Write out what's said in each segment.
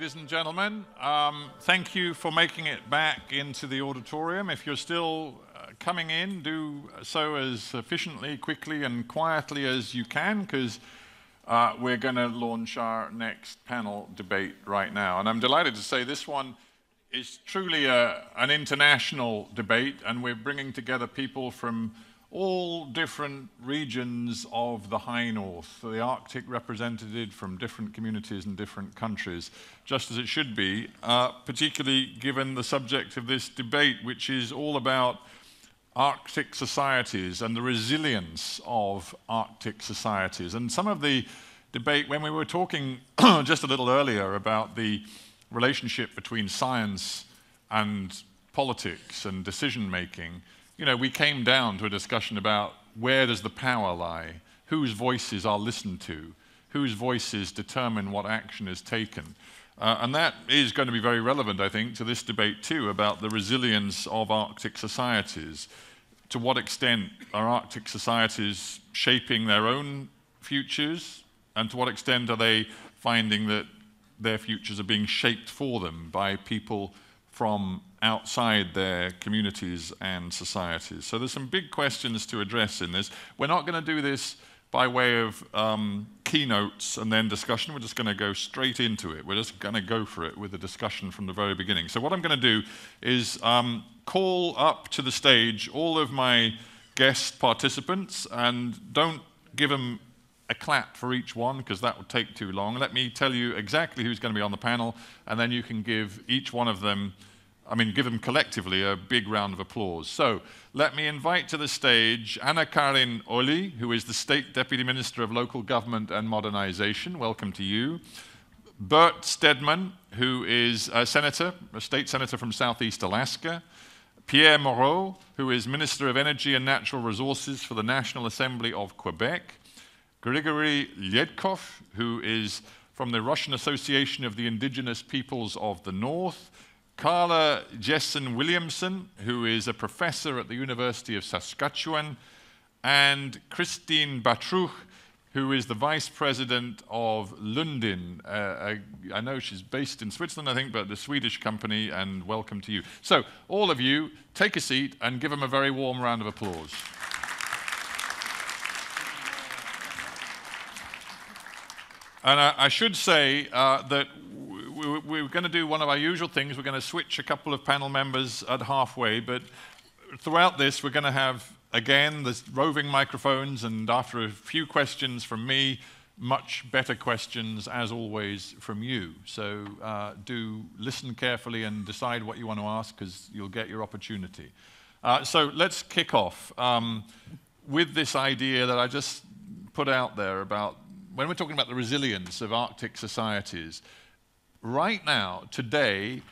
ladies and gentlemen. Thank you for making it back into the auditorium. If you're still coming in, do so as efficiently, quickly, and quietly as you can, because we're going to launch our next panel debate right now. And I'm delighted to say this one is truly an international debate, and we're bringing together people from all different regions of the High North, the Arctic represented from different communities and different countries, just as it should be, particularly given the subject of this debate, which is all about Arctic societies and the resilience of Arctic societies. And some of the debate, when we were talking just a little earlier about the relationship between science and politics and decision-making, you know, we came down to a discussion about where does the power lie, whose voices are listened to, whose voices determine what action is taken. And that is going to be very relevant, I think, to this debate too, about the resilience of Arctic societies. To what extent are Arctic societies shaping their own futures, and to what extent are they finding that their futures are being shaped for them by people from outside their communities and societies. So there's some big questions to address in this. We're not going to do this by way of keynotes and then discussion. We're just going to go straight into it. We're just going to go for it with the discussion from the very beginning. So what I'm going to do is call up to the stage all of my guest participants, and don't give them a clap for each one, because that would take too long. Let me tell you exactly who's going to be on the panel, and then you can give each one of them, I mean, give them collectively a big round of applause. So let me invite to the stage Anna Karin Olli, who is the State Deputy Minister of Local Government and Modernization. Welcome to you. Bert Stedman, who is a senator, a state senator from Southeast Alaska. Pierre Moreau, who is Minister of Energy and Natural Resources for the National Assembly of Quebec. Grigory Ledkov, who is from the Russian Association of the Indigenous Peoples of the North. Carla Jessen-Williamson, who is a professor at the University of Saskatchewan. And Christine Batruch, who is the vice president of Lundin. I know she's based in Switzerland, I think, but the Swedish company, and welcome to you. So all of you, take a seat and give them a very warm round of applause. And I should say that we're going to do one of our usual things. We're going to switch a couple of panel members at halfway, but throughout this we're going to have, again, the roving microphones, and after a few questions from me, much better questions, as always, from you. So do listen carefully and decide what you want to ask, because you'll get your opportunity. So let's kick off with this idea that I just put out there about when we're talking about the resilience of Arctic societies. Right now, today,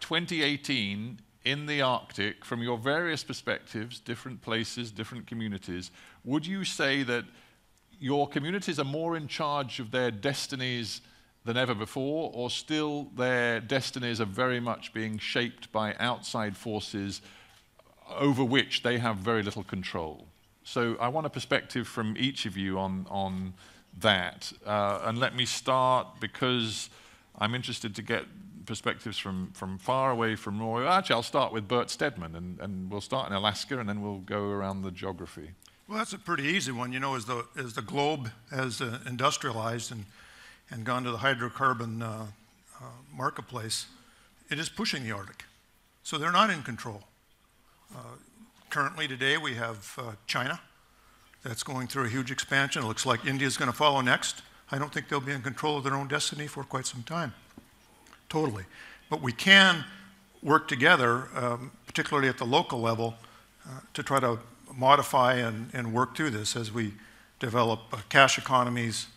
2018, in the Arctic, from your various perspectives, different places, different communities, would you say that your communities are more in charge of their destinies than ever before, or still their destinies are very much being shaped by outside forces over which they have very little control? So I want a perspective from each of you on that. And let me start, because I'm interested to get perspectives from far away from Roy. Actually, I'll start with Bert Stedman, and we'll start in Alaska, and then we'll go around the geography. Well, that's a pretty easy one. You know, as the globe has industrialized and gone to the hydrocarbon marketplace, it is pushing the Arctic. So they're not in control. Currently today we have China. That's going through a huge expansion. It looks like India's going to follow next. I don't think they'll be in control of their own destiny for quite some time, totally. But we can work together, particularly at the local level, to try to modify and work through this as we develop cash economies,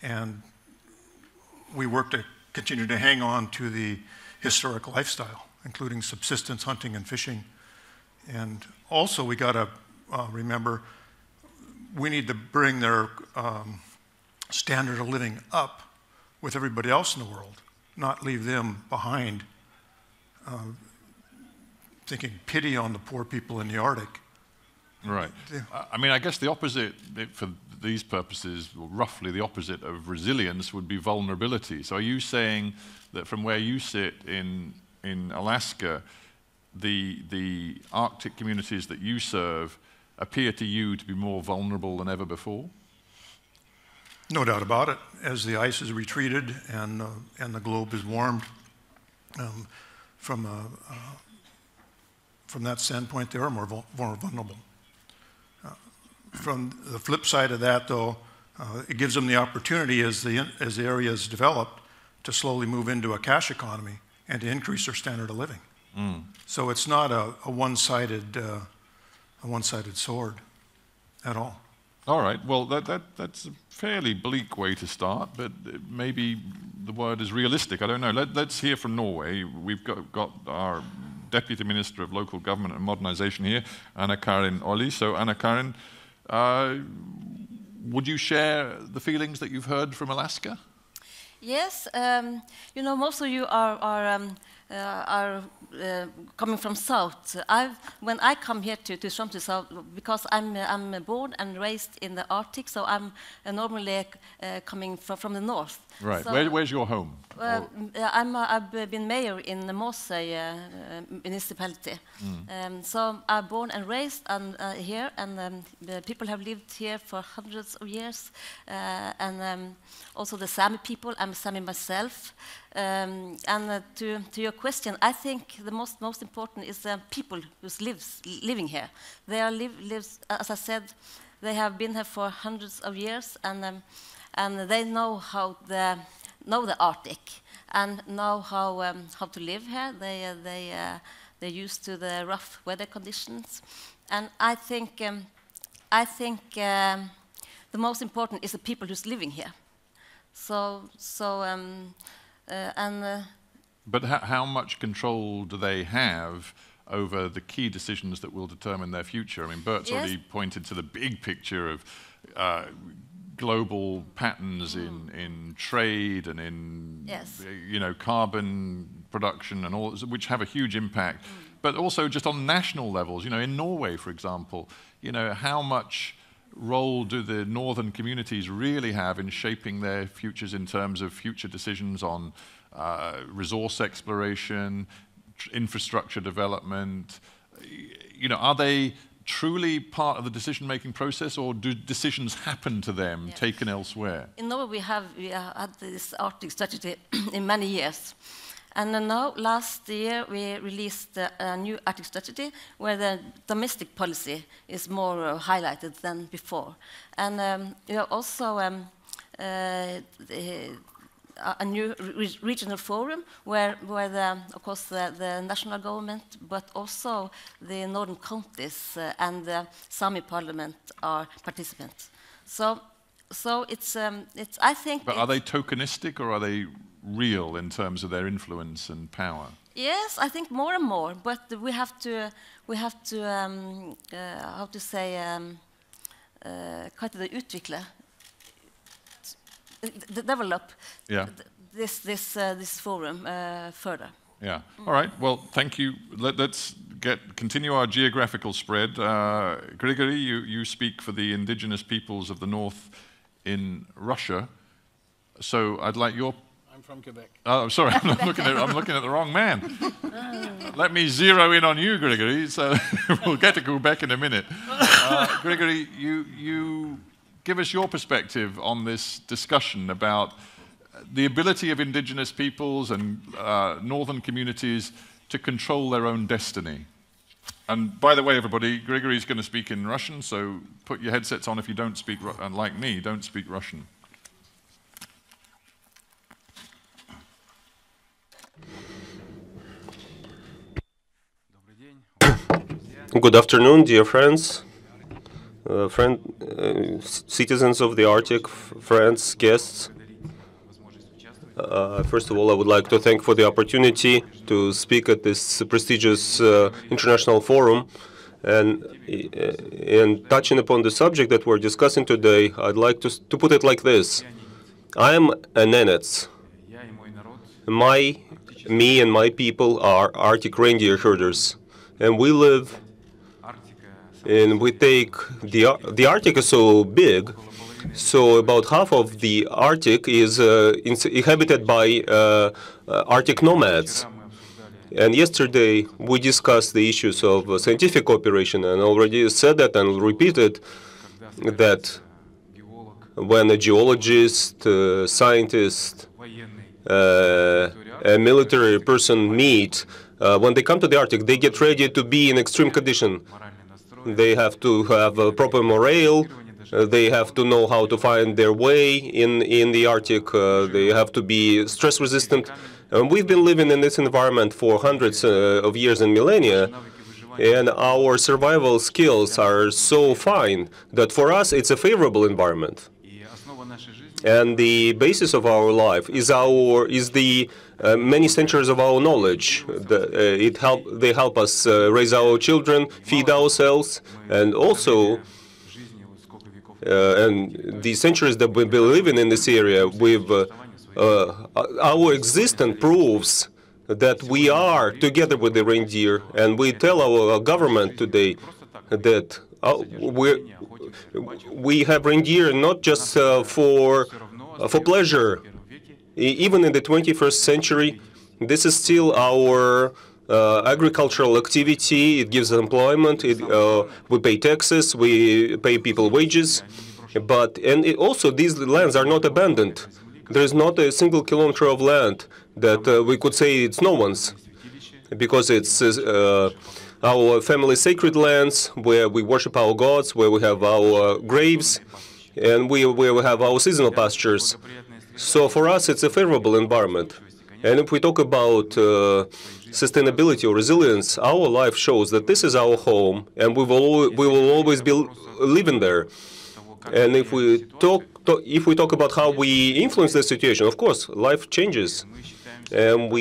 and we work to continue to hang on to the historic lifestyle, including subsistence hunting and fishing. And also we got to remember, we need to bring their standard of living up with everybody else in the world, not leave them behind, thinking pity on the poor people in the Arctic. Right. I mean, I guess the opposite for these purposes, roughly the opposite of resilience would be vulnerability. So are you saying that from where you sit in Alaska, the Arctic communities that you serve appear to you to be more vulnerable than ever before? No doubt about it. As the ice is retreated and the globe is warmed, from that standpoint, they are more vulnerable. From the flip side of that, though, it gives them the opportunity as the area is developed to slowly move into a cash economy and to increase their standard of living. Mm. So it's not a one-sided sword at all. All right. Well, that's a fairly bleak way to start, but maybe the word is realistic. I don't know. Let's hear from Norway. We've got our Deputy Minister of Local Government and Modernization here, Anna Karin Olli. So, Anna Karin, would you share the feelings that you've heard from Alaska? Yes. You know, most of you are coming from south. When I come here to Tromsø, south, because I'm born and raised in the Arctic, so I'm normally coming from the north. Right. So where's your home? I've been mayor in the Mosøy municipality. Mm. So I'm born and raised here, and the people have lived here for hundreds of years, and also the Sami people. I'm Sami myself. To your question, I think the most important is the people who living here. They are lives, as I said, they have been here for hundreds of years, and they know how the Arctic and know how to live here. They're used to the rough weather conditions, and I think the most important is the people who's living here. But how much control do they have over the key decisions that will determine their future? I mean, Bert's already pointed to the big picture of global patterns in trade and in you know, carbon production and all, which have a huge impact. Mm. But also just on national levels, you know, in Norway, for example, you know, how much role do the northern communities really have in shaping their futures in terms of future decisions on resource exploration, infrastructure development? You know, are they truly part of the decision-making process, or do decisions happen to them taken elsewhere? In Norway, we had this Arctic strategy in many years. And now, last year, we released a new Arctic strategy where the domestic policy is more highlighted than before. And we are also a new regional forum where, of course, the national government, but also the northern counties and the Sami Parliament are participants. So it's I think. But are they tokenistic, or are they real in terms of their influence and power? Yes, I think more and more. But we have to develop this forum further. Yeah. All right. Well, thank you. Let's continue our geographical spread. Grigory, you speak for the indigenous peoples of the north in Russia, so I'd like your. I'm from Quebec. Oh, sorry. I'm looking at the wrong man. Let me zero in on you, Grigory. So we'll get to Quebec in a minute. Grigory, you give us your perspective on this discussion about the ability of indigenous peoples and northern communities to control their own destiny. And by the way, everybody, Grigory's going to speak in Russian, so put your headsets on if you don't speak, unlike me, don't speak Russian. Good afternoon, dear friends. Citizens of the Arctic, friends, guests. First of all, I would like to thank for the opportunity to speak at this prestigious international forum. And touching upon the subject that we're discussing today, I'd like to put it like this. I am a Nenets. Me and my people are Arctic reindeer herders, and we live. And we take the Arctic is so big So about half of the Arctic is inhabited by Arctic nomads. And yesterday we discussed the issues of scientific cooperation, and already said that and repeated that when a geologist, scientist, a military person meet, when they come to the Arctic, they get ready to be in extreme condition. They have to have a proper morale. They have to know how to find their way in the Arctic. They have to be stress resistant. We've been living in this environment for hundreds of years and millennia, and our survival skills are so fine that for us it's a favorable environment. And the basis of our life is the many centuries of our knowledge. They help us raise our children, feed ourselves, and also. And the centuries that we've been living in this area, our existence proves that we are together with the reindeer, and we tell our government today that we have reindeer not just for pleasure. Even in the 21st century, this is still our agricultural activity. It gives employment, we pay taxes, we pay people wages, and also these lands are not abandoned. There is not a single kilometer of land that we could say it's no one's, because it's our family's sacred lands where we worship our gods, where we have our graves, and where we have our seasonal pastures. So for us it's a favorable environment. And if we talk about sustainability or resilience, our life shows that this is our home, and we will always be living there. And if we talk about how we influence the situation, of course, life changes. And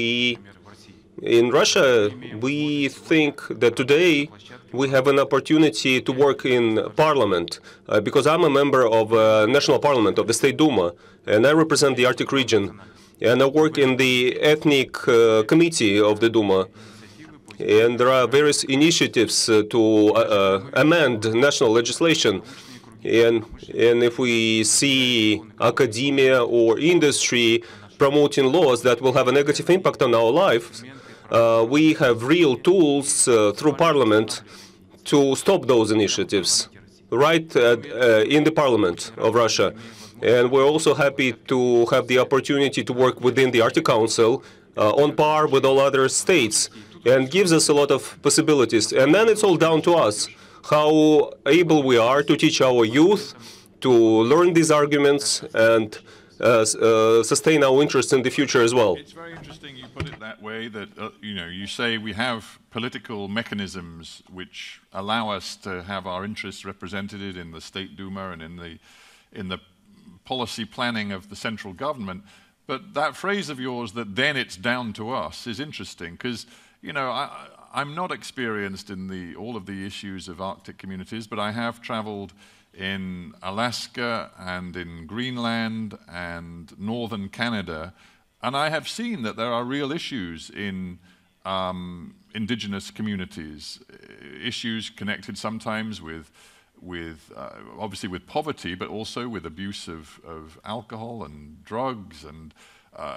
in Russia, we think that today we have an opportunity to work in parliament, because I'm a member of National Parliament of the State Duma, and I represent the Arctic region. And I work in the ethnic committee of the Duma. And there are various initiatives to amend national legislation. And if we see academia or industry promoting laws that will have a negative impact on our lives, we have real tools through parliament to stop those initiatives right in the parliament of Russia. And we're also happy to have the opportunity to work within the Arctic Council on par with all other states, and gives us a lot of possibilities. And then it's all down to us, how able we are to teach our youth to learn these arguments and sustain our interest in the future as well. It's very interesting you put it that way, that you say we have political mechanisms which allow us to have our interests represented in the State Duma and in the policy planning of the central government. But that phrase of yours, that then it's down to us, is interesting, because I'm not experienced in all of the issues of Arctic communities, but I have traveled in Alaska and in Greenland and northern Canada, and I have seen that there are real issues in indigenous communities, issues connected sometimes with obviously with poverty, but also with abuse of alcohol and drugs and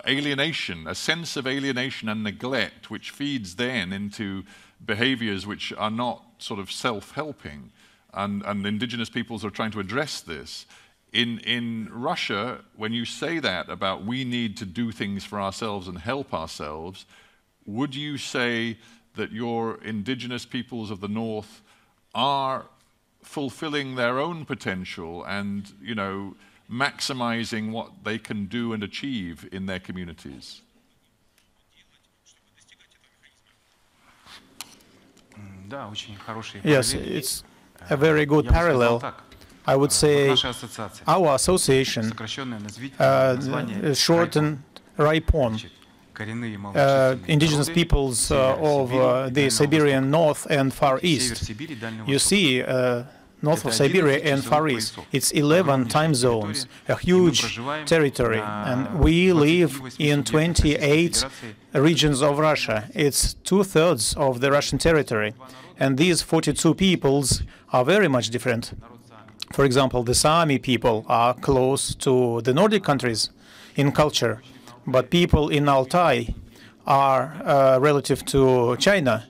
alienation, a sense of alienation and neglect, which feeds then into behaviors which are not sort of self-helping. And indigenous peoples are trying to address this. In Russia, when you say that about we need to do things for ourselves and help ourselves, would you say that your indigenous peoples of the north are fulfilling their own potential and, maximizing what they can do and achieve in their communities? Yes, it's a very good parallel. I would say our association, shortened Raipon, indigenous peoples of the Siberian North and Far East. You see, north of Siberia and Far East, it's 11 time zones, a huge territory, and we live in 28 regions of Russia. It's 2/3 of the Russian territory, and these 42 peoples are very much different. For example, the Sami people are close to the Nordic countries in culture, but people in Altai are relative to China.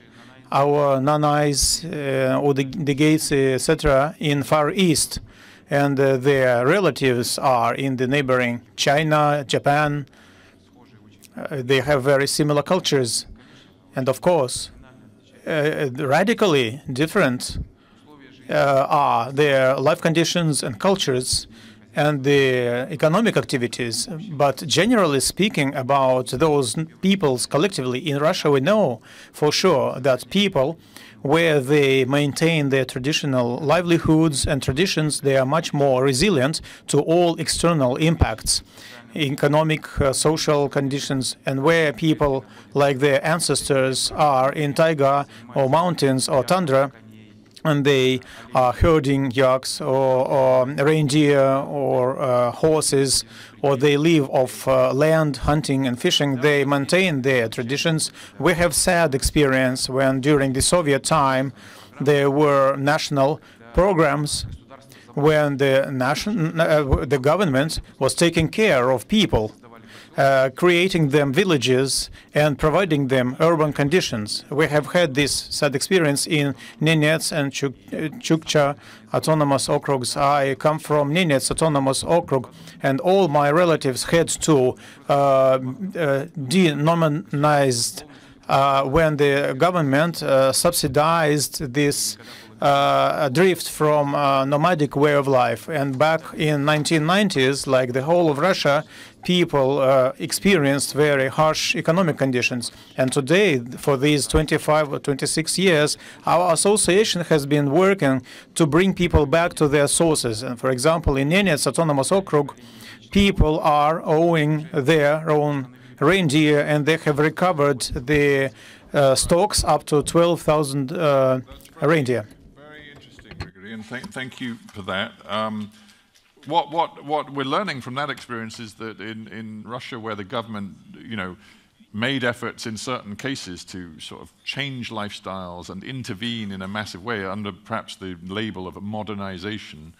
Our Nanais or the Gates, etc., in Far East, and their relatives are in the neighboring China, Japan. They have very similar cultures, and of course, radically different are their life conditions and cultures and the economic activities. But generally speaking about those peoples collectively in Russia, we know for sure that people, where they maintain their traditional livelihoods and traditions, they are much more resilient to all external impacts, economic, social conditions, and where people like their ancestors are in taiga or mountains or tundra, and they are herding yaks or reindeer or horses, or they live off land, hunting and fishing, they maintain their traditions. We have sad experience when during the Soviet time there were national programs when the government was taking care of people, creating them villages and providing them urban conditions. We have had this sad experience in Nenets and Chukcha Autonomous Okrugs. I come from Nenets Autonomous Okrug, and all my relatives had to denominized when the government subsidized this drift from nomadic way of life. And back in 1990s, like the whole of Russia, people experienced very harsh economic conditions. And today, for these 25 or 26 years, our association has been working to bring people back to their sources. And for example, in Nenets Autonomous Okrug, people are owing their own reindeer, and they have recovered the stocks up to 12,000 reindeer. And thank you for that. What we're learning from that experience is that in Russia, where the government, made efforts in certain cases to sort of change lifestyles and intervene in a massive way under perhaps the label of modernization,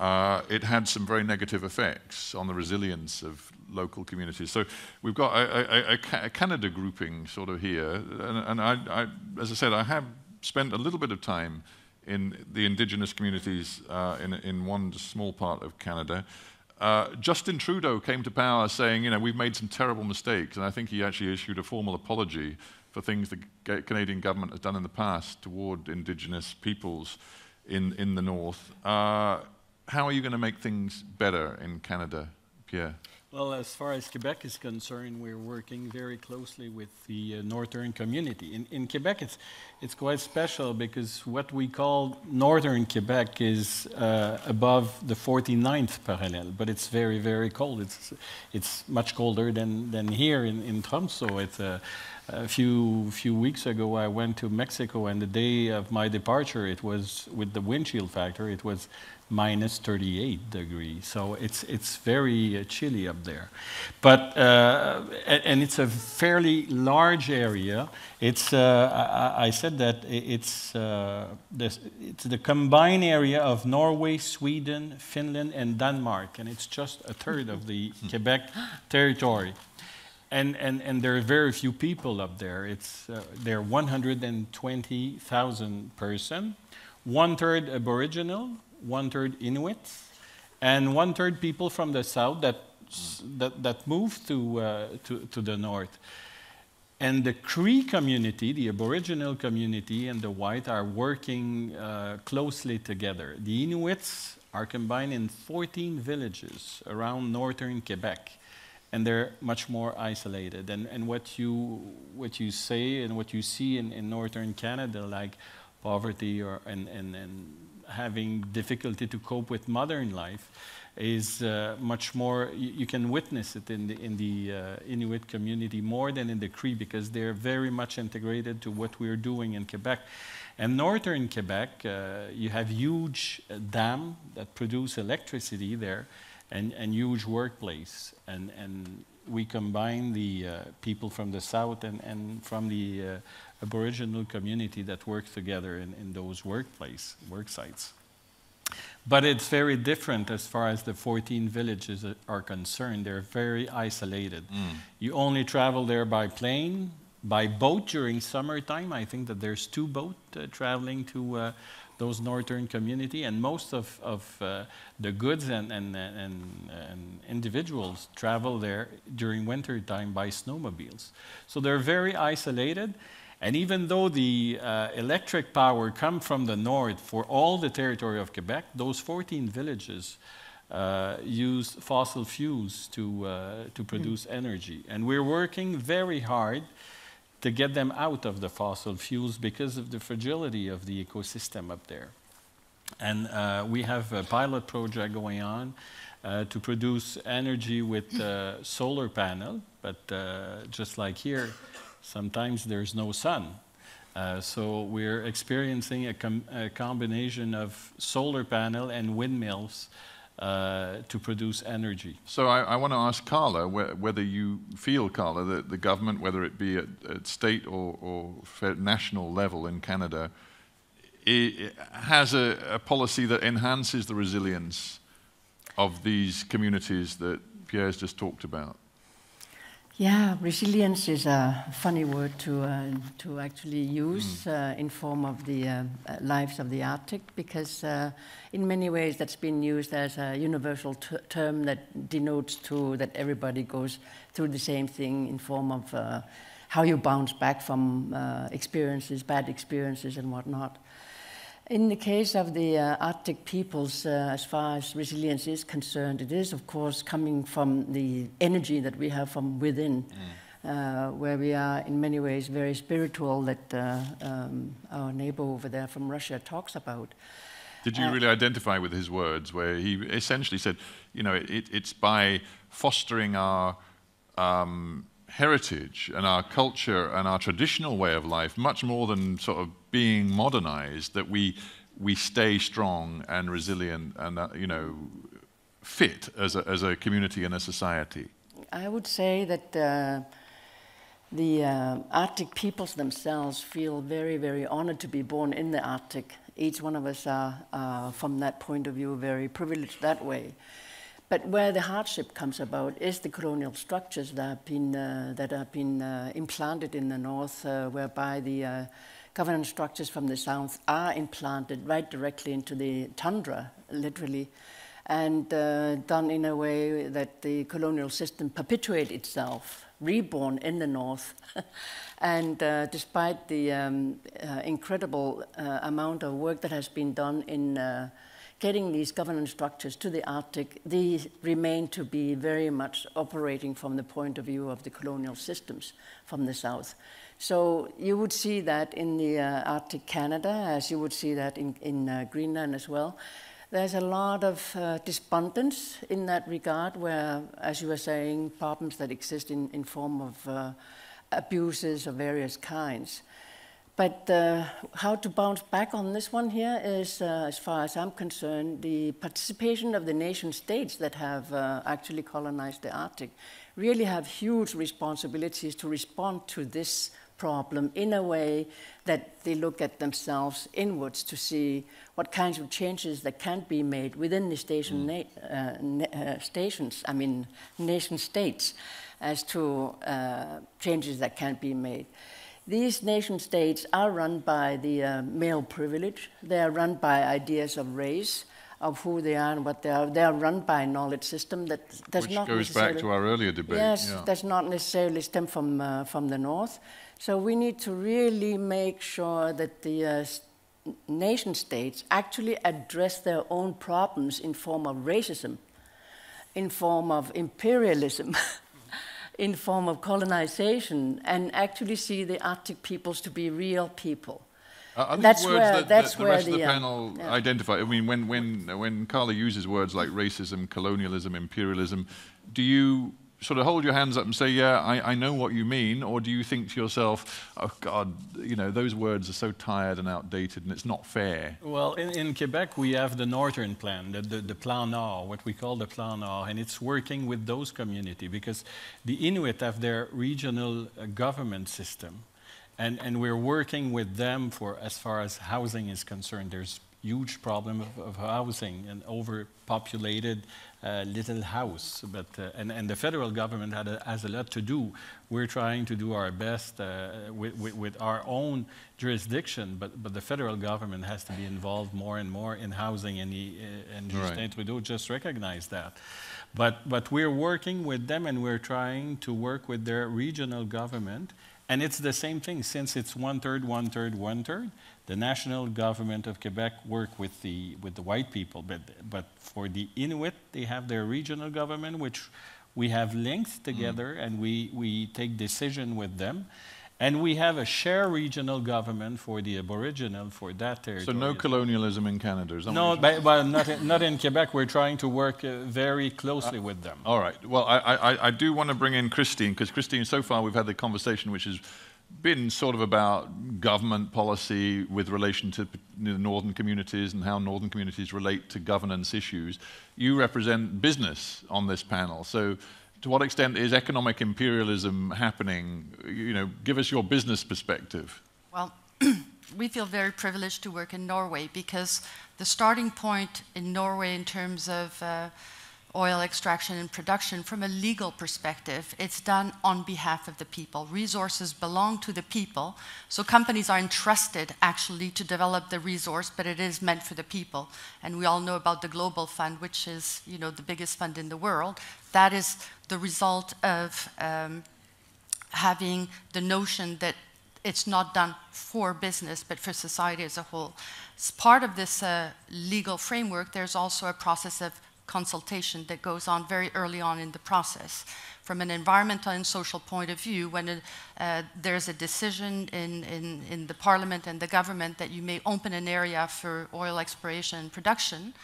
it had some very negative effects on the resilience of local communities. So we've got a Canada grouping sort of here, and as I said, I have spent a little bit of time in the indigenous communities in one small part of Canada. Justin Trudeau came to power saying, we've made some terrible mistakes, and I think he actually issued a formal apology for things the Canadian government has done in the past toward indigenous peoples in the north. How are you going to make things better in Canada, Pierre? Well, as far as Quebec is concerned, we're working very closely with the northern community. In Quebec, it's quite special because what we call northern Quebec is above the 49th parallel, but it's very, very cold. It's much colder than here in Tromsø. It's a few weeks ago, I went to Mexico, and the day of my departure, it was with the wind chill factor, it was minus 38 degrees. So it's very chilly up there. But and it's a fairly large area. It's I said that it's the combined area of Norway, Sweden, Finland, and Denmark, and it's just a third of the Quebec territory. And there are very few people up there. There are 120,000 person, 1/3 Aboriginal, 1/3 Inuits, and 1/3 people from the south that moved to the north. And the Cree community, the Aboriginal community, and the White are working closely together. The Inuits are combined in 14 villages around northern Quebec, and they're much more isolated. And what you say and what you see in northern Canada, like poverty and having difficulty to cope with modern life, is much more. You can witness it in the Inuit community more than in the Cree, because they're very much integrated to what we're doing in Quebec. And northern Quebec, you have huge dams that produce electricity there, and huge workplace, and we combine the people from the south and from the Aboriginal community that work together in those work sites. But it's very different as far as the 14 villages are concerned. They're very isolated. Mm. You only travel there by plane, by boat during summertime. I think that there's 2 boats traveling to those northern community, and most of the goods and individuals travel there during wintertime by snowmobiles. So they're very isolated. And even though the electric power comes from the north for all the territory of Quebec, those 14 villages use fossil fuels to produce energy. And we're working very hard to get them out of the fossil fuels because of the fragility of the ecosystem up there. And we have a pilot project going on to produce energy with solar panel, but just like here, sometimes there's no sun. So we're experiencing a combination of solar panel and windmills to produce energy. So I want to ask Carla whether you feel, Carla, that the government, whether it be at state or national level in Canada, it has a policy that enhances the resilience of these communities that Pierre's just talked about. Yeah, resilience is a funny word to actually use in form of the lives of the Arctic, because in many ways that's been used as a universal term that denotes that everybody goes through the same thing in form of how you bounce back from experiences, bad experiences and whatnot. In the case of the Arctic peoples, as far as resilience is concerned, it is, of course, coming from the energy that we have from within, where we are in many ways very spiritual, that our neighbor over there from Russia talks about. Did you really identify with his words, where he essentially said, you know, it's by fostering our heritage and our culture and our traditional way of life, much more than sort of being modernized, that we stay strong and resilient and you know, fit as a community and a society. I would say that the Arctic peoples themselves feel very, very honored to be born in the Arctic. Each one of us are, from that point of view, very privileged that way. But where the hardship comes about is the colonial structures that have been implanted in the north, whereby the governance structures from the south are implanted right directly into the tundra, literally, and done in a way that the colonial system perpetuates itself, reborn in the north. And despite the incredible amount of work that has been done in getting these governance structures to the Arctic, these remain to be very much operating from the point of view of the colonial systems from the south. So you would see that in the Arctic Canada, as you would see that in Greenland as well. There's a lot of despondence in that regard where, as you were saying, problems that exist in form of abuses of various kinds. But how to bounce back on this one here is, as far as I'm concerned, the participation of the nation states that have actually colonized the Arctic really have huge responsibilities to respond to this problem in a way that they look at themselves inwards to see what kinds of changes that can be made within the nation states as to changes that can be made. These nation-states are run by the male privilege. They are run by ideas of race, of who they are and what they are. They are run by a knowledge system that does not necessarily... Which goes back to our earlier debate. Yes, yeah. Does not necessarily stem from the north. So we need to really make sure that the nation-states actually address their own problems in form of racism, in form of imperialism, in form of colonization, and actually see the Arctic peoples to be real people. That's where the rest of the panel identify. I mean, when Carla uses words like racism, colonialism, imperialism, do you sort of hold your hands up and say, yeah, I know what you mean, or do you think to yourself, oh God, you know, those words are so tired and outdated and it's not fair? Well, in Quebec, we have the northern plan, the Plan Nord, what we call the Plan Nord, and it's working with those communities because the Inuit have their regional government system, and we're working with them for as far as housing is concerned. There's huge problem of housing and overpopulated little house. But and the federal government has a lot to do. We're trying to do our best with our own jurisdiction, but the federal government has to be involved more and more in housing, and Justin Trudeau just recognized that. But we're working with them, and we're trying to work with their regional government. And it's the same thing, since it's one-third, one-third, one-third. The national government of Quebec work with the white people, but for the Inuit, they have their regional government, which we have linked together, and we take decision with them. And we have a share regional government for the Aboriginal, for that territory. So no colonialism in Canada? Is that no, but not in Quebec. We're trying to work very closely with them. All right. Well, I do want to bring in Christine, because Christine, so far we've had the conversation which has been sort of about government policy with relation to the northern communities and how northern communities relate to governance issues. You represent business on this panel, so to what extent is economic imperialism happening? You know, give us your business perspective. Well, we feel very privileged to work in Norway, because the starting point in Norway in terms of oil extraction and production, from a legal perspective, it's done on behalf of the people. Resources belong to the people, so companies are entrusted actually to develop the resource, but it is meant for the people. And we all know about the Global Fund, which is, you know, the biggest fund in the world. That is the result of having the notion that it's not done for business, but for society as a whole. As part of this legal framework, there's also a process of consultation that goes on very early on in the process. From an environmental and social point of view, when there's a decision in the parliament and the government that you may open an area for oil exploration and production,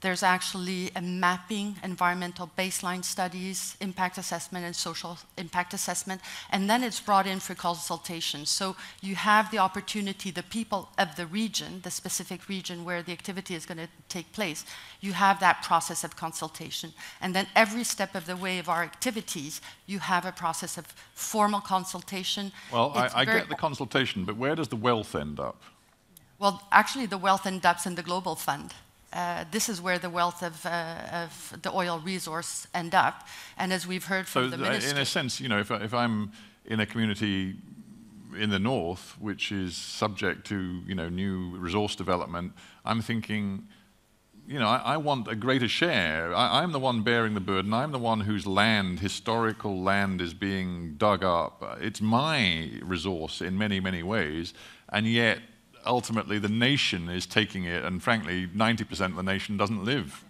there's actually a mapping, environmental baseline studies, impact assessment, and social impact assessment, and then it's brought in for consultation. So you have the opportunity, the people of the region, the specific region where the activity is going to take place, you have that process of consultation. And then every step of the way of our activities, you have a process of formal consultation. Well, I get the consultation, but where does the wealth end up? Well, actually, the wealth ends up in the Global Fund. This is where the wealth of the oil resource end up, and as we've heard from the minister. So in a sense, you know, if I'm in a community in the north which is subject to, you know, new resource development, I'm thinking, you know, I want a greater share. I'm the one bearing the burden. I'm the one whose land, historical land, is being dug up. It's my resource in many, many ways, and yet ultimately the nation is taking it, and frankly 90% of the nation doesn't live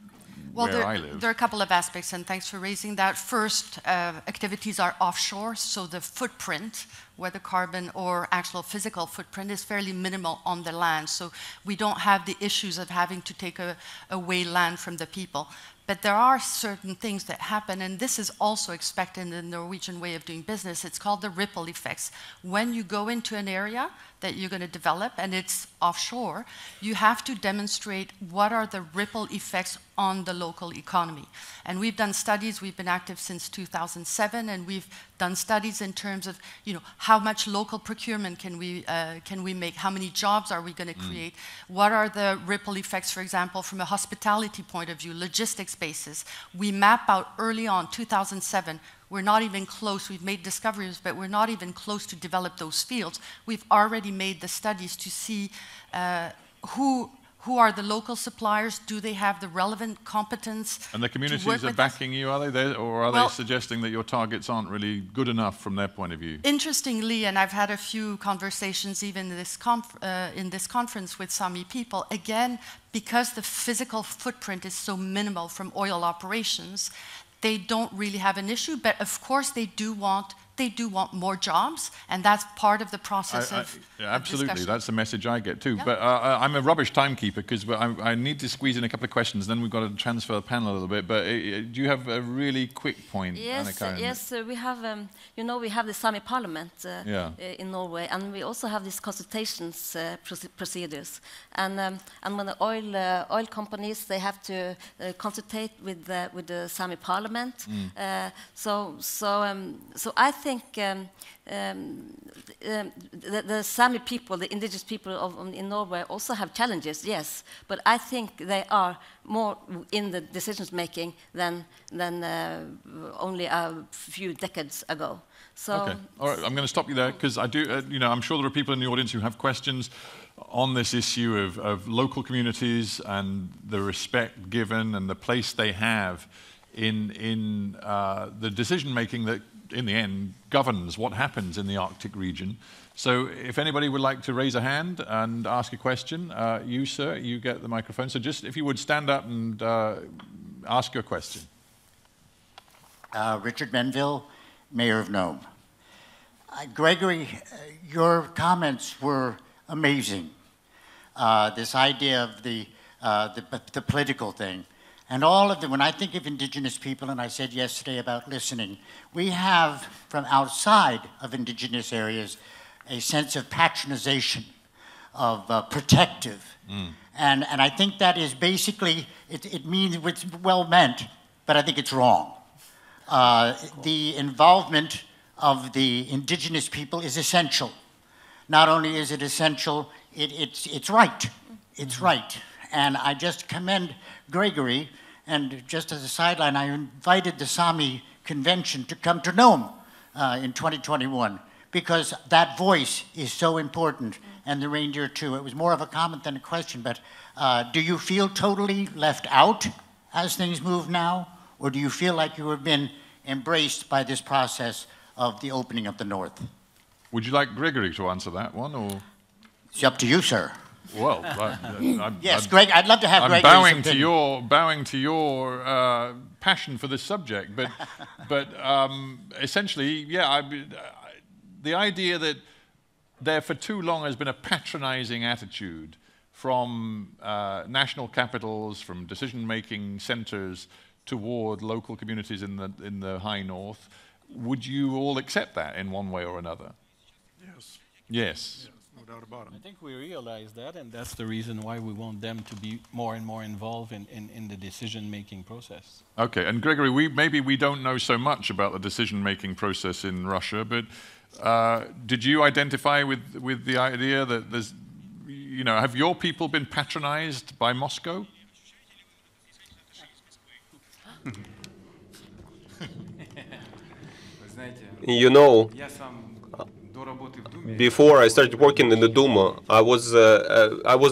where I live. Well, there are a couple of aspects, and thanks for raising that. First, activities are offshore, so the footprint, whether carbon or actual physical footprint, is fairly minimal on the land, so we don't have the issues of having to take away land from the people. But there are certain things that happen, and this is also expected in the Norwegian way of doing business. It's called the ripple effects. When you go into an area that you're going to develop, and it's offshore, you have to demonstrate what are the ripple effects on the local economy. And we've done studies. We've been active since 2007, and we've done studies in terms of, you know, how much local procurement can we make? How many jobs are we going to create? What are the ripple effects, for example, from a hospitality point of view, logistics basis? We map out early on, 2007. We're not even close. We've made discoveries, but we're not even close to develop those fields. We've already made the studies to see who are the local suppliers. Do they have the relevant competence? And the communities are backing you, are they? Or are they suggesting that your targets aren't really good enough from their point of view? Interestingly, and I've had a few conversations even in this conference with Sami people, again, because the physical footprint is so minimal from oil operations, they don't really have an issue, but of course they do want more jobs, and that's part of the process of absolutely discussion. That's the message I get too. Yeah. But I'm a rubbish timekeeper, because I need to squeeze in a couple of questions, then we've got to transfer the panel a little bit. But do you have a really quick point, Anna Karin? Yes, we have. You know, we have the Sami Parliament in Norway, and we also have these consultations procedures. And when the oil companies, they have to consultate with the Sami Parliament. So I think the Sami people, the indigenous people in Norway, also have challenges, yes. But I think they are more in the decision-making than only a few decades ago. So okay. All right, I'm going to stop you there, because I do, you know, I'm sure there are people in the audience who have questions on this issue of local communities and the respect given and the place they have in the decision-making that, in the end, governs what happens in the Arctic region. So if anybody would like to raise a hand and ask a question, you, sir, you get the microphone. So just, if you would, stand up and ask your question. Richard Menville, Mayor of Nome. Grigory, your comments were amazing. This idea of the political thing. And all of them, when I think of indigenous people, and I said yesterday about listening, we have, from outside of indigenous areas, a sense of patronization, of protective. Mm. And I think that is basically, it means it's well meant, but I think it's wrong. The involvement of the indigenous people is essential. Not only is it essential, it's right. It's right. And I just commend Grigory, and just as a sideline, I invited the Sami convention to come to Nome in 2021, because that voice is so important, and the reindeer too. It was more of a comment than a question, but do you feel totally left out as things move now, or do you feel like you have been embraced by this process of the opening of the North? Would you like Grigory to answer that one, or? It's up to you, sir. Well, yes, Greg. I'd love to have. I'm bowing to your passion for this subject, but essentially, yeah, the idea that there for too long has been a patronizing attitude from national capitals, from decision-making centers toward local communities in the high north. Would you all accept that in one way or another? Yes. Yes. Yeah. I think we realize that, and that's the reason why we want them to be more and more involved in the decision-making process. Okay, and Grigory, maybe we don't know so much about the decision-making process in Russia, but did you identify with the idea that there's, you know, have your people been patronized by Moscow? You know, before I started working in the Duma, I was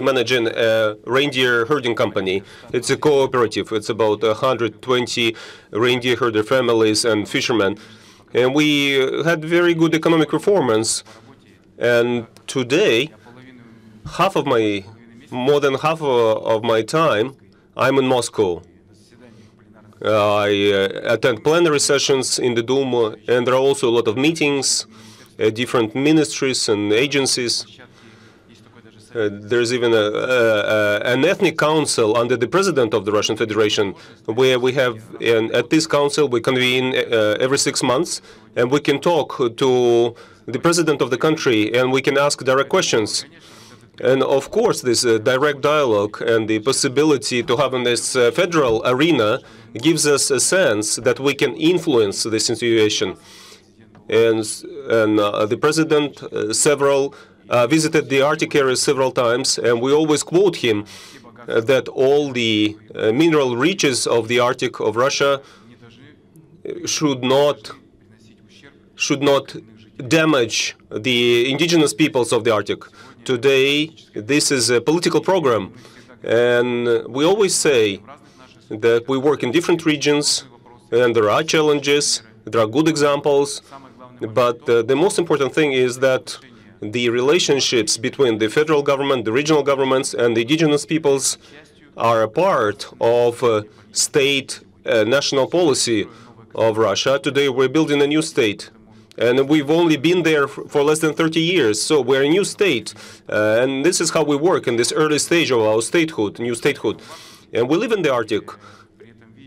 managing a reindeer herding company. It's a cooperative. It's about 120 reindeer herder families and fishermen, and we had very good economic performance. And today, more than half of my time, I'm in Moscow. I attend plenary sessions in the Duma, and there are also a lot of meetings. Different ministries and agencies. There's even an ethnic council under the president of the Russian Federation, where we have, at this council, we convene every 6 months, and we can talk to the president of the country, and we can ask direct questions. And of course, this direct dialogue and the possibility to have in this federal arena gives us a sense that we can influence this situation. And the president visited the Arctic area several times, and we always quote him that all the mineral riches of the Arctic of Russia should not damage the indigenous peoples of the Arctic. Today, this is a political program, and we always say that we work in different regions, and there are challenges, there are good examples. But the most important thing is that the relationships between the federal government, the regional governments, and the indigenous peoples are a part of state national policy of Russia. Today we're building a new state, and we've only been there for less than 30 years, so we're a new state. And this is how we work in this early stage of our statehood, new statehood. And we live in the Arctic,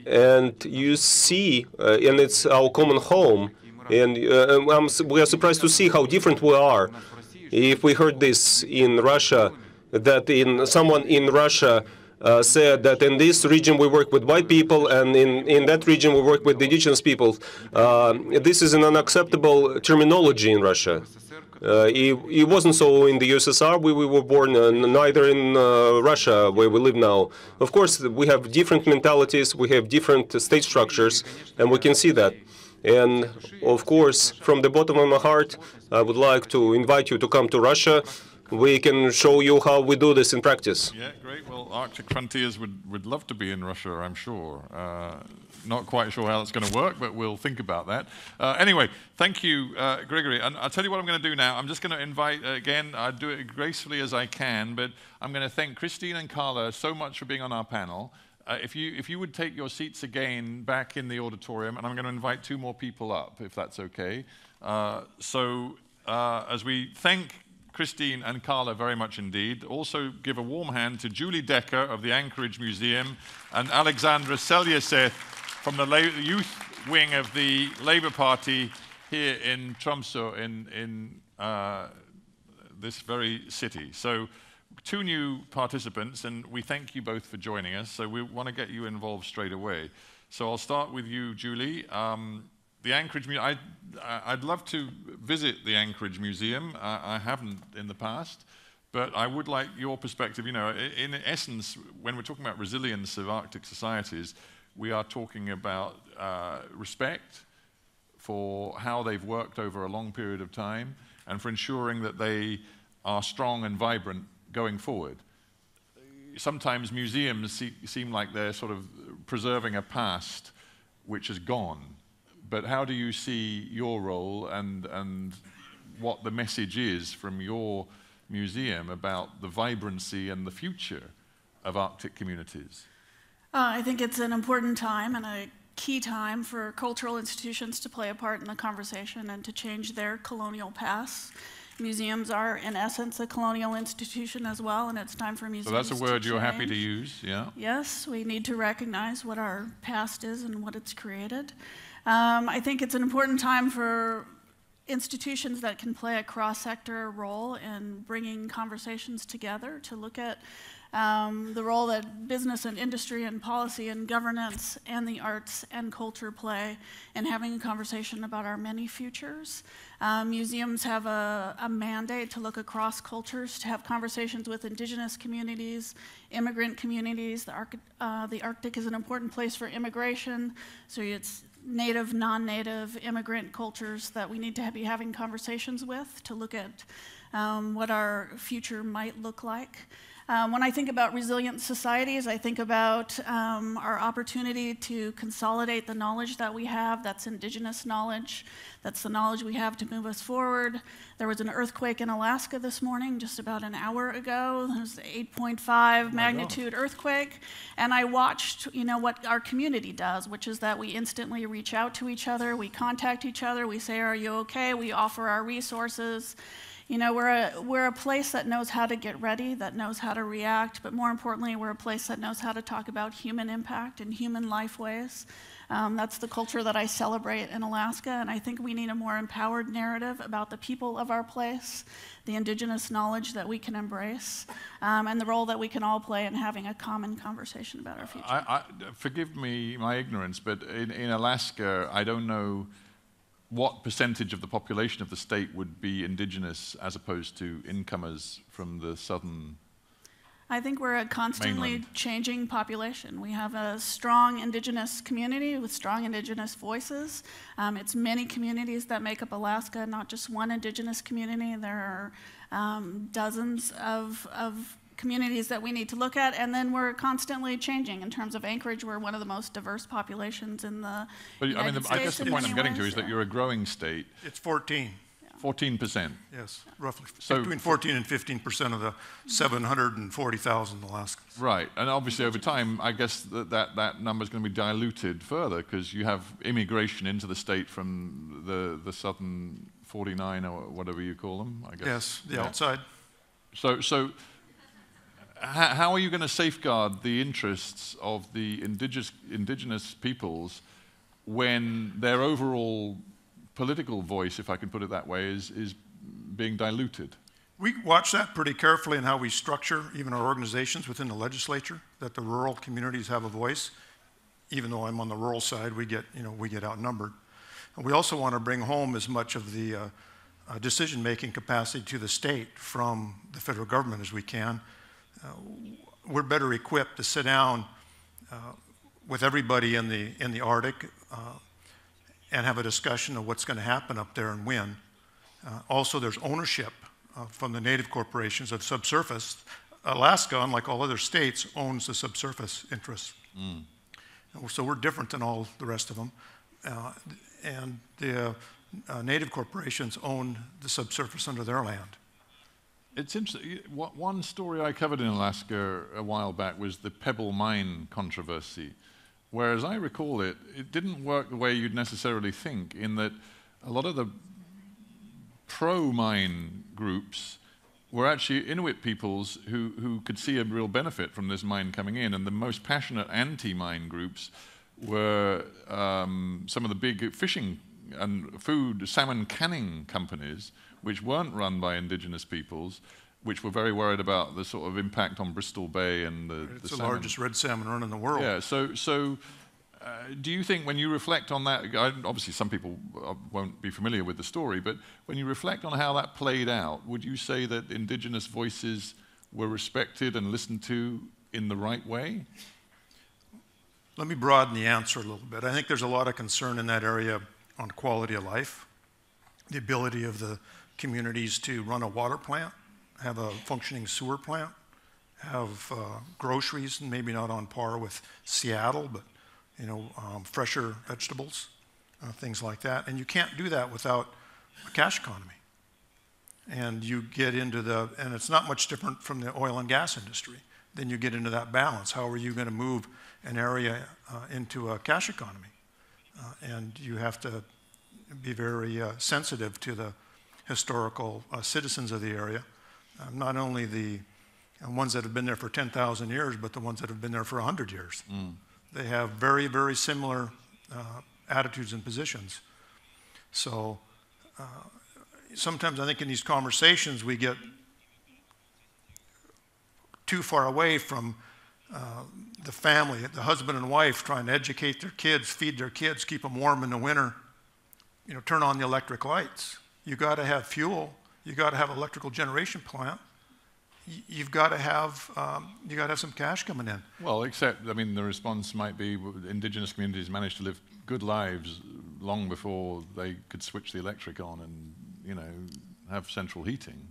and you see, and it's our common home. And we are surprised to see how different we are. If we heard this in Russia, that someone in Russia said that in this region we work with white people, and in that region we work with the indigenous people. This is an unacceptable terminology in Russia. It wasn't so in the USSR, where we were born, and neither in Russia, where we live now. Of course, we have different mentalities, we have different state structures, and we can see that. And of course, from the bottom of my heart, I would like to invite you to come to Russia. We can show you how we do this in practice. Yeah, great. Well, Arctic Frontiers would love to be in Russia, I'm sure. Not quite sure how that's going to work, but we'll think about that. Anyway, thank you, Grigory. And I'll tell you what I'm going to do now. I'm just going to invite, again, I do it gracefully as I can, but I'm going to thank Christine and Carla so much for being on our panel. If you would take your seats again back in the auditorium, and I'm going to invite two more people up, if that's okay. As we thank Christine and Carla very much indeed. Also give a warm hand to Julie Decker of the Anchorage Museum and Alexandra Selyaseth from the youth wing of the Labour Party here in Tromsø in this very city. So two new participants, and we thank you both for joining us. So we want to get you involved straight away. So I'll start with you, Julie. The Anchorage Museum, I'd love to visit the Anchorage Museum. I haven't in the past, but I would like your perspective. You know, in essence, when we're talking about resilience of Arctic societies, we are talking about respect for how they've worked over a long period of time and for ensuring that they are strong and vibrant going forward. Sometimes museums seem like they're sort of preserving a past which is gone. But how do you see your role and what the message is from your museum about the vibrancy and the future of Arctic communities? I think it's an important time and a key time for cultural institutions to play a part in the conversation and to change their colonial pasts. Museums are, in essence, a colonial institution as well, and it's time for museums to change. So that's a word you're happy to use, yeah? Yes, we need to recognize what our past is and what it's created. I think it's an important time for institutions that can play a cross-sector role in bringing conversations together to look at the role that business and industry and policy and governance and the arts and culture play in having a conversation about our many futures. Museums have a mandate to look across cultures, to have conversations with indigenous communities, immigrant communities. The Arctic is an important place for immigration, so it's native, non-native, immigrant cultures that we need to be having conversations with to look at what our future might look like. When I think about resilient societies, I think about our opportunity to consolidate the knowledge that we have. That's indigenous knowledge. That's the knowledge we have to move us forward. There was an earthquake in Alaska this morning, just about an hour ago. There was an 8.5 magnitude earthquake. And I watched, you know, what our community does, which is that we instantly reach out to each other. We contact each other. We say, are you okay? We offer our resources. You know, we're a place that knows how to get ready, that knows how to react, but more importantly, we're a place that knows how to talk about human impact and human life ways. That's the culture that I celebrate in Alaska, and I think we need a more empowered narrative about the people of our place, the indigenous knowledge that we can embrace, and the role that we can all play in having a common conversation about our future. Forgive me my ignorance, but in Alaska, I don't know what percentage of the population of the state would be indigenous as opposed to incomers from the southern? I think we're a constantly changing population. We have a strong indigenous community with strong indigenous voices. It's many communities that make up Alaska, not just one indigenous community. There are dozens of communities that we need to look at, and then we're constantly changing. In terms of Anchorage, we're one of the most diverse populations in the United States. I guess the point I'm getting to is that you're a growing state. It's 14. Yeah. 14%. Yes, roughly. So between 14 and 15% of the 740,000 Alaskans. Right, and obviously over time, I guess that number is going to be diluted further because you have immigration into the state from the southern 49 or whatever you call them, I guess. Yes, the outside. So how are you going to safeguard the interests of the indigenous peoples when their overall political voice, if I can put it that way, is being diluted? We watch that pretty carefully in how we structure even our organizations within the legislature, that the rural communities have a voice. Even though I'm on the rural side, we get, we get outnumbered. And we also want to bring home as much of the decision-making capacity to the state from the federal government as we can. We're better equipped to sit down with everybody in the Arctic and have a discussion of what's going to happen up there and when. Also, there's ownership from the native corporations of subsurface. Alaska, unlike all other states, owns the subsurface interests. Mm. So we're different than all the rest of them. And the native corporations own the subsurface under their land. It's interesting. One story I covered in Alaska a while back was the Pebble Mine controversy. Whereas I recall it, it didn't work the way you'd necessarily think, in that a lot of the pro-mine groups were actually Inuit peoples who could see a real benefit from this mine coming in, and the most passionate anti-mine groups were some of the big fishing and food salmon canning companies, which weren't run by indigenous peoples, which were very worried about the sort of impact on Bristol Bay and the salmon. It's the largest red salmon run in the world. Yeah, do you think, when you reflect on that, obviously some people won't be familiar with the story, but when you reflect on how that played out, would you say that indigenous voices were respected and listened to in the right way? Let me broaden the answer a little bit. I think there's a lot of concern in that area on quality of life, the ability of the communities to run a water plant, have a functioning sewer plant, have groceries, maybe not on par with Seattle, but fresher vegetables, things like that. And you can't do that without a cash economy. And you get into the, and it's not much different from the oil and gas industry. Then you get into that balance. How are you going to move an area into a cash economy? And you have to be very sensitive to the historical citizens of the area, not only the ones that have been there for 10,000 years, but the ones that have been there for 100 years. Mm. They have very, very similar attitudes and positions. So sometimes I think in these conversations we get too far away from the family, the husband and wife trying to educate their kids, feed their kids, keep them warm in the winter, turn on the electric lights. You got to have fuel. You got to have electrical generation plant. You've got to have some cash coming in. Well, except, I mean, the response might be indigenous communities managed to live good lives long before they could switch the electric on and have central heating.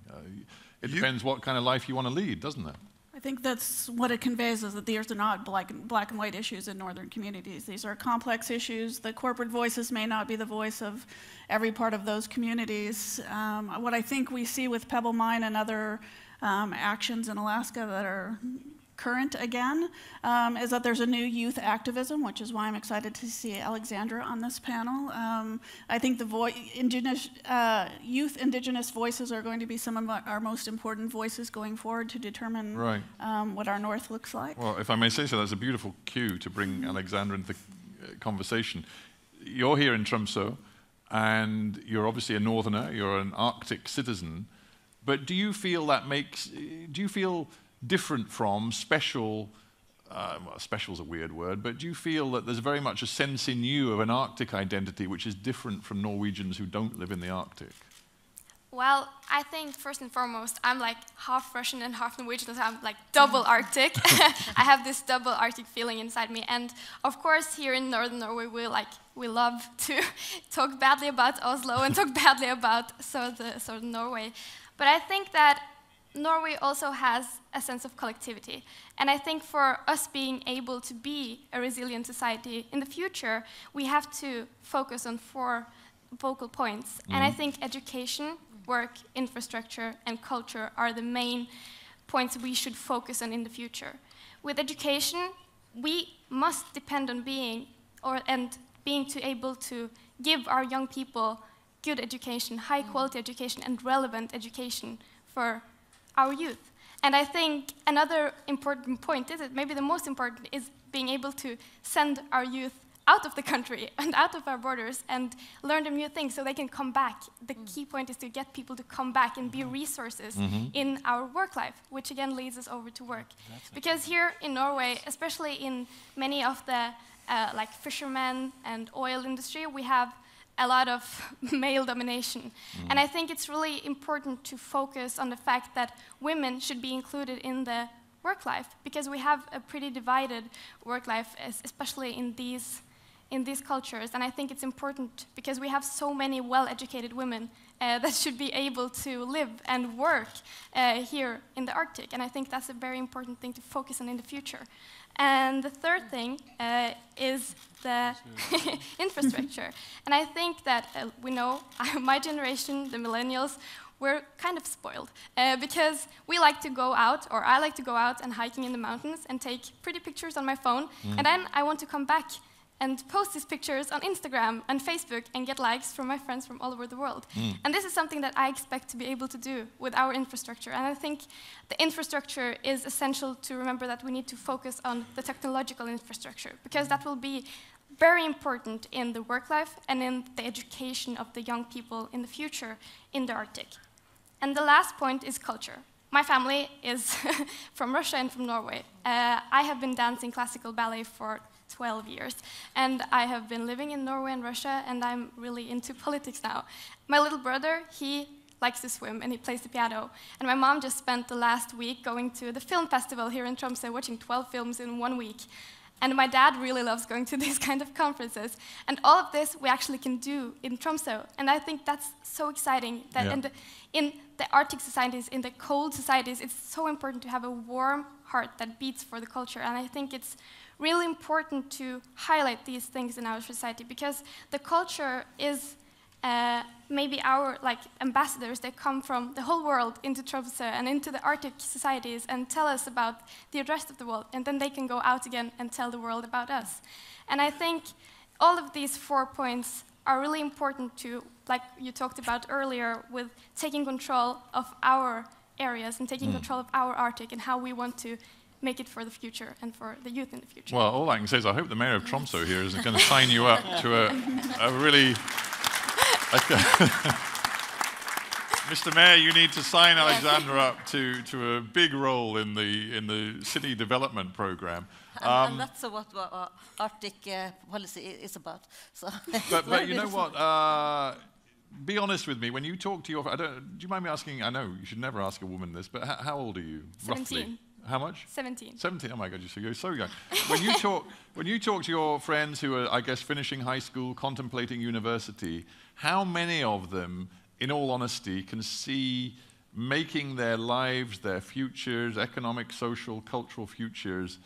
It depends what kind of life you want to lead, doesn't it? I think that's what it conveys, is that these are not black and white issues in northern communities. These are complex issues. The corporate voices may not be the voice of every part of those communities. What I think we see with Pebble Mine and other actions in Alaska that are current again, is that there's a new youth activism, which is why I'm excited to see Alexandra on this panel. I think the indigenous voices are going to be some of our most important voices going forward to determine right. What our north looks like. Well, if I may say so, that's a beautiful cue to bring Alexandra into the conversation. You're here in Tromsø, and you're obviously a northerner, you're an Arctic citizen. But do you feel that makes, do you feel different from special, well, special's a weird word, but do you feel that there's very much a sense in you of an Arctic identity which is different from Norwegians who don't live in the Arctic? Well, I think first and foremost, I'm like half Russian and half Norwegian, so I'm like double Arctic. I have this double Arctic feeling inside me. And of course, here in northern Norway, we love to talk badly about Oslo and talk badly about southern Norway. But I think that Norway also has a sense of collectivity. And I think for us being able to be a resilient society in the future, we have to focus on four focal points. Mm-hmm. And I think education, work, infrastructure, and culture are the main points we should focus on in the future. With education, we must depend on being able to give our young people good education, high quality education, and relevant education for our youth. And I think another important point, maybe the most important, is being able to send our youth out of the country and out of our borders and learn them new things so they can come back. The key point is to get people to come back and be resources in our work life, which again leads us over to work. Because here in Norway, especially in many of the like fishermen and oil industry, we have a lot of male domination. And I think it's really important to focus on the fact that women should be included in the work life, because we have a pretty divided work life, especially in these cultures. And I think it's important because we have so many well-educated women that should be able to live and work here in the Arctic. And I think that's a very important thing to focus on in the future. And the third thing is the infrastructure. And I think that we know, my generation, the millennials, we're kind of spoiled because we like to go out, or I like to go out and hiking in the mountains and take pretty pictures on my phone. And then I want to come back and post these pictures on Instagram and Facebook and get likes from my friends from all over the world. And this is something that I expect to be able to do with our infrastructure. And I think the infrastructure is essential to remember that we need to focus on the technological infrastructure, because that will be very important in the work life and in the education of the young people in the future in the Arctic. And the last point is culture. My family is from Russia and from Norway. I have been dancing classical ballet for 12 years, and I have been living in Norway and Russia, and I'm really into politics now. My little brother, he likes to swim, and he plays the piano, and my mom just spent the last week going to the film festival here in Tromsø, watching 12 films in 1 week. And my dad really loves going to these kind of conferences. And all of this we actually can do in Tromsø. And I think that's so exciting. That in the Arctic societies, in the cold societies, it's so important to have a warm heart that beats for the culture. And I think it's really important to highlight these things in our society, because the culture is maybe our ambassadors that come from the whole world into Tromsø and into the Arctic societies and tell us about the rest of the world, and then they can go out again and tell the world about us. And I think all of these 4 points are really important to, like you talked about earlier, with taking control of our areas and taking control of our Arctic and how we want to make it for the future and for the youth in the future. Well, all I can say is I hope the mayor of Tromsø here isn't going to sign you up to a really... Mr. Mayor, you need to sign Alexandra up to a big role in the city development program. And that's what our Arctic policy is about. So but you know what? Be honest with me. When you talk to your, do you mind me asking? I know you should never ask a woman this, but how old are you? 17. Roughly? How much? 17. 17. Oh my God, you're so young. When you talk to your friends who are, I guess, finishing high school, contemplating university, how many of them, in all honesty, can see making their lives, their futures, economic, social, cultural futures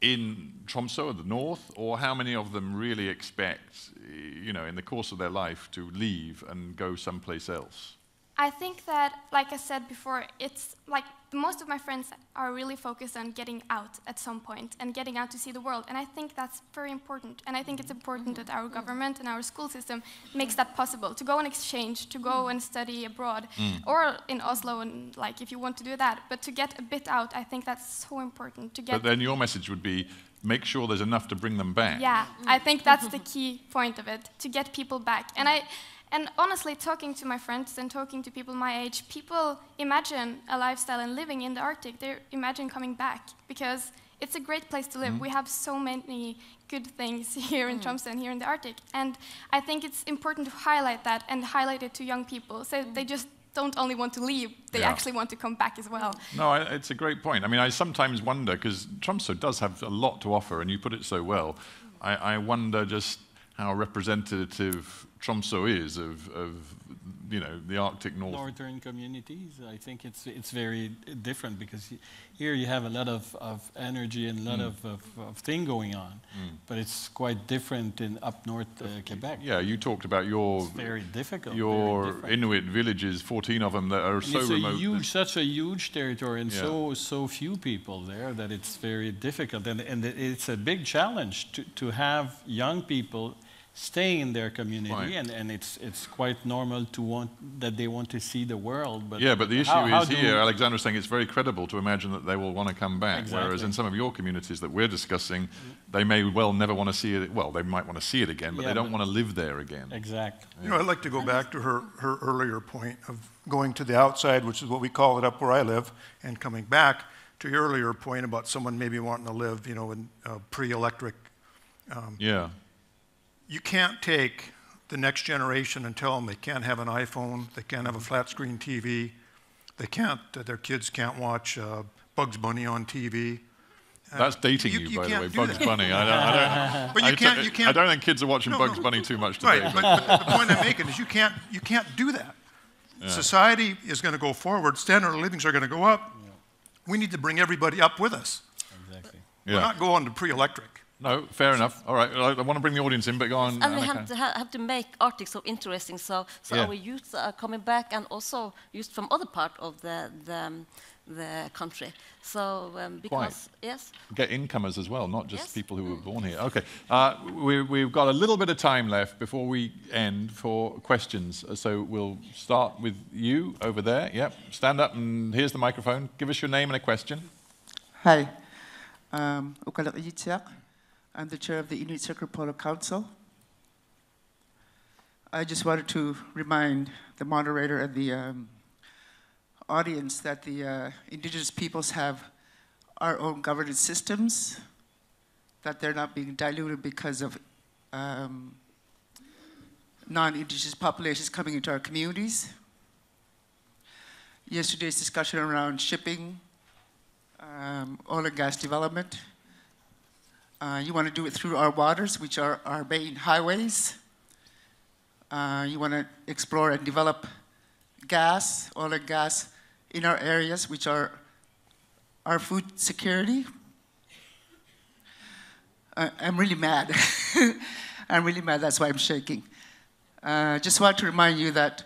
in Tromsø, the north, or how many of them really expect, you know, in the course of their life to leave and go someplace else? I think that, like I said before, it's like most of my friends are really focused on getting out at some point and getting out to see the world. And I think that's very important. And I think it's important that our government and our school system makes that possible, to go on exchange, to go and study abroad, or in Oslo, and like if you want to do that. But to get a bit out, I think that's so important. To get. But then your message would be, make sure there's enough to bring them back. Yeah, I think that's the key point of it, to get people back. And honestly, talking to my friends and talking to people my age, people imagine a lifestyle and living in the Arctic. They imagine coming back because it's a great place to live. We have so many good things here in Tromsø and here in the Arctic. And I think it's important to highlight that and highlight it to young people so they just don't only want to leave, they actually want to come back as well. No, it's a great point. I mean, I sometimes wonder, because Tromsø does have a lot to offer, and you put it so well, I wonder just how representative Tromsø is of you know, the Arctic North. Northern communities, I think it's very different, because here you have a lot of energy and a lot of thing going on, but it's quite different in up north Quebec. Yeah, you talked about your very different Inuit villages, 14 of them that are so remote. It's such a huge territory, and so few people there that it's very difficult, and it's a big challenge to have young people stay in their community, right. and it's quite normal to want that they want to see the world. But yeah, but the issue is here, Alexandra's saying it's very credible to imagine that they will want to come back, exactly. Whereas in some of your communities that we're discussing, they may well never want to see it. Well, they might want to see it again, but yeah, they don't want to live there again. Exactly. Yeah. You know, I'd like to go back to her earlier point of going to the outside, which is what we call it up where I live, and coming back to your earlier point about someone maybe wanting to live, you know, in pre-electric. Yeah. You can't take the next generation and tell them they can't have an iPhone, they can't have a flat screen TV, they can't, their kids can't watch Bugs Bunny on TV. That's dating you, by the way, Bugs Bunny. I don't think kids are watching Bugs Bunny too much today. Right, but the point I'm making is you can't do that. Yeah. Society is going to go forward, standard of livings are going to go up. Yeah. We need to bring everybody up with us. Exactly. We're not going to pre-electric. No, fair enough. All right, I want to bring the audience in, but go on. And we have to make Arctic so interesting, so yeah. Our youth are coming back, and also youth from other part of the country. So because yes, get incomers as well, not just people who were born here. Okay, we've got a little bit of time left before we end for questions. So we'll start with you over there. Yep, stand up, and here's the microphone. Give us your name and a question. Hi, I'm the chair of the Inuit Circumpolar Council. I just wanted to remind the moderator and the audience that the Indigenous peoples have our own governance systems, that they're not being diluted because of non-Indigenous populations coming into our communities. Yesterday's discussion around shipping, oil and gas development, you want to do it through our waters, which are our main highways. You want to explore and develop gas, oil and gas, in our areas, which are our food security. I'm really mad. I'm really mad, that's why I'm shaking. I just want to remind you that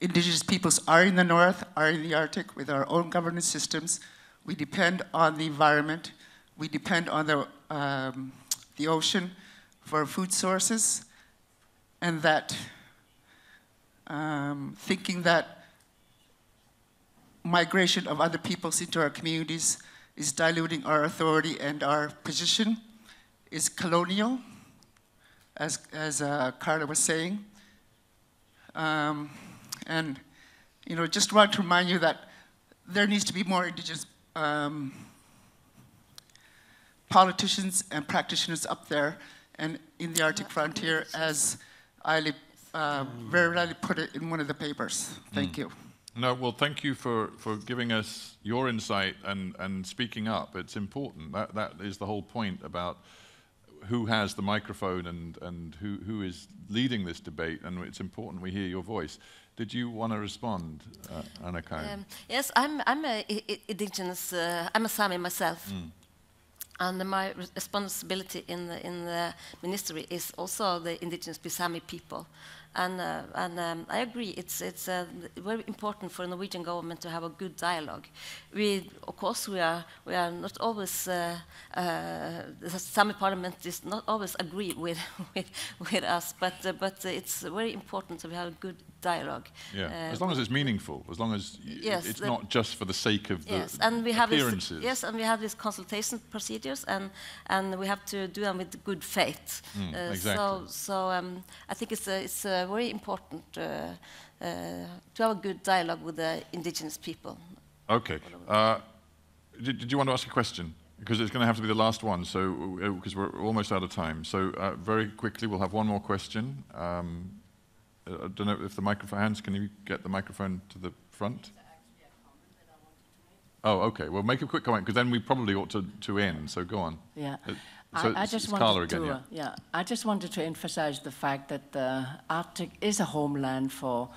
Indigenous peoples are in the north, are in the Arctic, with our own governance systems. We depend on the environment. We depend on the ocean for food sources, and that thinking that migration of other peoples into our communities is diluting our authority and our position is colonial, as Carla was saying. And you know, just want to remind you that there needs to be more Indigenous politicians and practitioners up there and in the Arctic frontier, as I very rarely put it in one of the papers. Thank you. No, well, thank you for giving us your insight and speaking up. It's important. That is the whole point about who has the microphone and who is leading this debate, and it's important we hear your voice. Did you want to respond, Anna Karin? Yes, I'm an Indigenous, I'm a Sami myself. And my responsibility in the ministry is also the Indigenous Sami people, and I agree. It's very important for the Norwegian government to have a good dialogue. Of course we are not always the Sami Parliament is not always agree with us, but it's very important that we have a good dialogue. Yeah, as long as it's meaningful, as long as it's not just for the sake of the appearances. And we have these consultation procedures, and we have to do them with good faith. Exactly. So I think it's very important to have a good dialogue with the Indigenous people. Okay. Did you want to ask a question? Because it's going to have to be the last one, so because we're almost out of time. So very quickly, we'll have one more question. I don't know if the microphone hands. Can you get the microphone to the front? Oh, okay. Well, make a quick comment, because then we probably ought to end. So go on. Yeah. I just wanted to emphasize the fact that the Arctic is a homeland for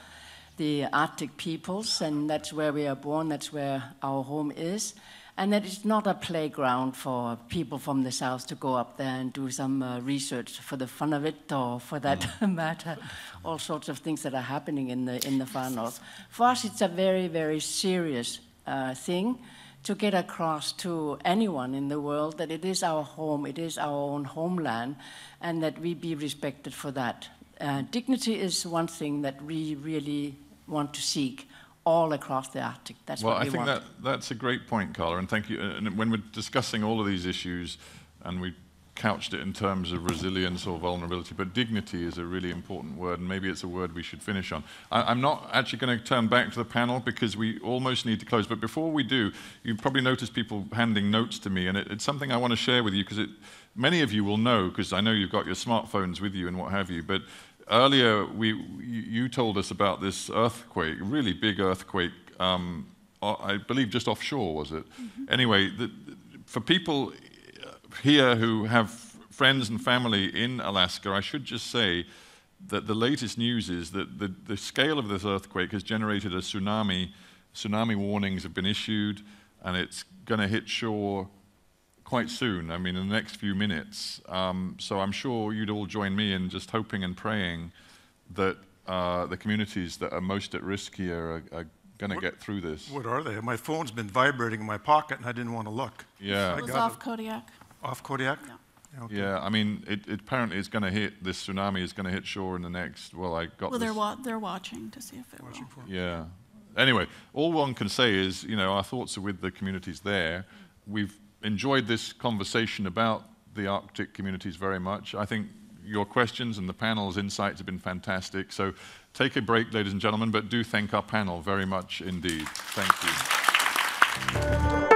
the Arctic peoples, and that's where we are born. That's where our home is, and that it's not a playground for people from the south to go up there and do some research for the fun of it, or for that matter, all sorts of things that are happening in the far north. For us, it's a very, very serious thing to get across to anyone in the world that it is our home, it is our own homeland, and that we be respected for that. Dignity is one thing that we really want to seek all across the Arctic. That's what we want. Well, I think that's a great point, Carla, and thank you. And when we're discussing all of these issues, and we couched it in terms of resilience or vulnerability, but dignity is a really important word, and maybe it's a word we should finish on. I'm not actually going to turn back to the panel because we almost need to close, but before we do, you probably noticed people handing notes to me, and it's something I want to share with you because many of you will know, because I know you've got your smartphones with you and what have you, but earlier you told us about this earthquake, really big earthquake, I believe just offshore, was it? Mm-hmm. Anyway, for people here who have friends and family in Alaska, I should just say that the latest news is that the scale of this earthquake has generated a tsunami. Tsunami warnings have been issued, and it's going to hit shore quite soon, I mean, in the next few minutes. So I'm sure you'd all join me in just hoping and praying that the communities that are most at risk here are going to get through this. What are they? My phone's been vibrating in my pocket, and I didn't want to look. Yeah. It was off Kodiak. Off Kodiak? Yeah. Okay. Yeah, I mean, it apparently is going to hit, this tsunami is going to hit shore in the next, they're watching to see if it will. Yeah. Anyway, all one can say is, you know, our thoughts are with the communities there. We've enjoyed this conversation about the Arctic communities very much. I think your questions and the panel's insights have been fantastic. So take a break, ladies and gentlemen, but do thank our panel very much indeed. Thank you.